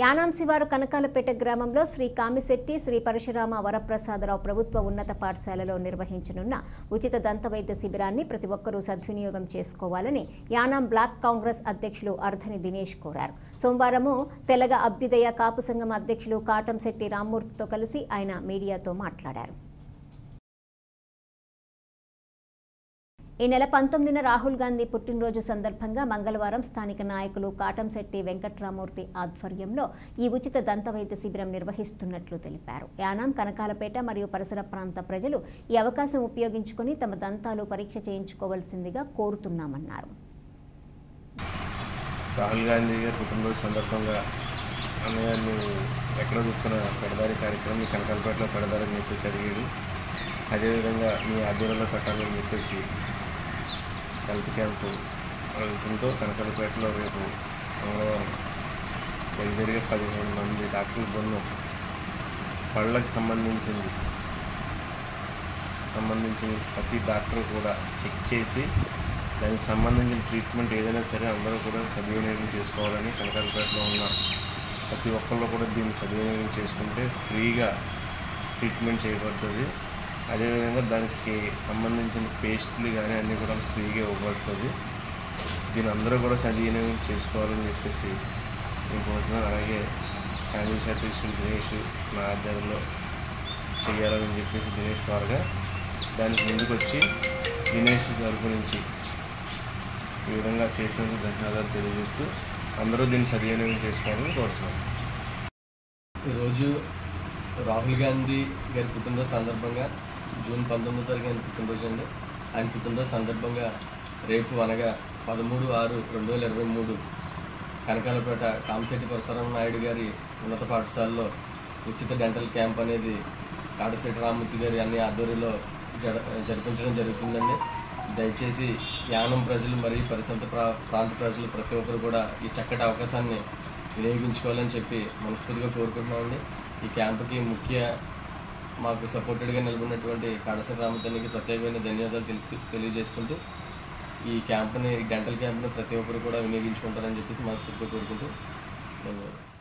యానాం శివారు కనకాలపేట గ్రామంలో శ్రీ కామిశెట్టి శ్రీ పరశురామ వరప్రసాదరావు ప్రభుత్వ ఉన్నత పాఠశాలలో నిర్వహించనున్న ఉచిత దంతవైద్య శిబిరాన్ని ప్రతి ఒక్కరూ సద్వినియోగం చేసుకోవాలని యానాం బ్లాక్ కాంగ్రెస్ అధ్యక్షులు అర్ధని దినేష్ కోరారు. సోమవారము తెలగ అభ్యుదయ కాపు సంఘం అధ్యక్షులు కాటం శెట్టి రామ్మూర్తితో కలిసి ఆయన మీడియాతో మాట్లాడారు. ఈ నెల 19న రాహుల్ గాంధీ పుట్టినరోజు సందర్భంగా మంగళవారం స్థానిక నాయకులు కాటంశెట్టి వెంకట్రామూర్తి ఆధ్వర్యంలో ఈ ఉచిత దంతవైద్య శిబిరం నిర్వహిస్తున్నట్లు తెలిపారు. యానాం కనకాలపేట మరియు పరిసర ప్రాంత ప్రజలు ఈ అవకాశం ఉపయోగించుకుని తమ దంతాలు పరీక్ష చేయించుకోవాల్సిందిగా కోరుతున్నామన్నారు. రాహుల్ గాంధీ గారి పుట్టినరోజు సందర్భంగా ఎక్కడ దొరుకుతున్న పెడదారి కార్యక్రమం కనకాలపేటలో పెడదారని చెప్పేసి అడిగాడు. అదేవిధంగా మీ ఆధ్వర్యంలో పెట్టాలని చెప్పేసి హెల్త్ క్యాంపు అడుగుతుంటూ కనకాలపేటలో రేపు మంగళవారం దగ్గరగా 15 మంది డాక్టర్ల బృందం పళ్ళకు సంబంధించిన ప్రతి డాక్టర్ కూడా చెక్ చేసి దానికి సంబంధించిన ట్రీట్మెంట్ ఏదైనా సరే అందరూ కూడా సద్వినియోగం చేసుకోవాలని, కనకాలపేటలో ఉన్న ప్రతి ఒక్కళ్ళు కూడా దీన్ని సద్వినియోగం చేసుకుంటే ఫ్రీగా ట్రీట్మెంట్ చేయబడుతుంది. అదేవిధంగా దానికి సంబంధించిన పేస్టులు కానీ అన్నీ కూడా ఫ్రీగా ఇవ్వబడుతుంది. దీని అందరూ కూడా సద్వినియోగం చేసుకోవాలని చెప్పేసి నేను కోరుతున్నాను. అలాగే కామిశెట్టి దినేష్ నా ఆధ్వర్యంలో చేయాలని చెప్పేసి దినేష్ వారుగా దానికి ముందుకు వచ్చి దినేష్ గారి గురించి ఈ విధంగా చేసినందుకు ధన్యవాదాలు తెలియజేస్తూ అందరూ దీన్ని సద్వినియోగం చేసుకోవాలని కోరుతున్నాను. ఈరోజు రాహుల్ గాంధీ గారి పుట్టినరోజు సందర్భంగా జూన్ 19వ తారీఖు ఆయన పుట్టినరోజు అండి. ఆయన పుట్టినరోజు సందర్భంగా రేపు అనగా 13/6/2023 కనకాలపేట కామిశెట్టి పరశురామ నాయుడు గారి ఉన్నత పాఠశాలలో ఉచిత డెంటల్ క్యాంప్ అనేది కాటం శెట్టి రామ్మూర్తి గారి అన్ని ఆధ్వర్యంలో జరిపించడం జరుగుతుందండి. దయచేసి యానం ప్రజలు మరియు పరిసర ప్రాంత ప్రజలు ప్రతి ఒక్కరు కూడా ఈ చక్కటి అవకాశాన్ని వినియోగించుకోవాలని చెప్పి మనస్ఫూర్తిగా కోరుకుంటున్నామండి. ఈ క్యాంపుకి ముఖ్య మాకు సపోర్టెడ్గా నిలబడినటువంటి కాటం శెట్టి రామ్మూర్తికి ప్రత్యేకమైన ధన్యవాదాలు తెలియజేసుకుంటూ ఈ క్యాంప్ని డెంటల్ క్యాంప్ని ప్రతి ఒక్కరు కూడా వినియోగించుకుంటారని చెప్పేసి మనస్ఫూర్తిగా కోరుకుంటూ ధన్యవాదాలు.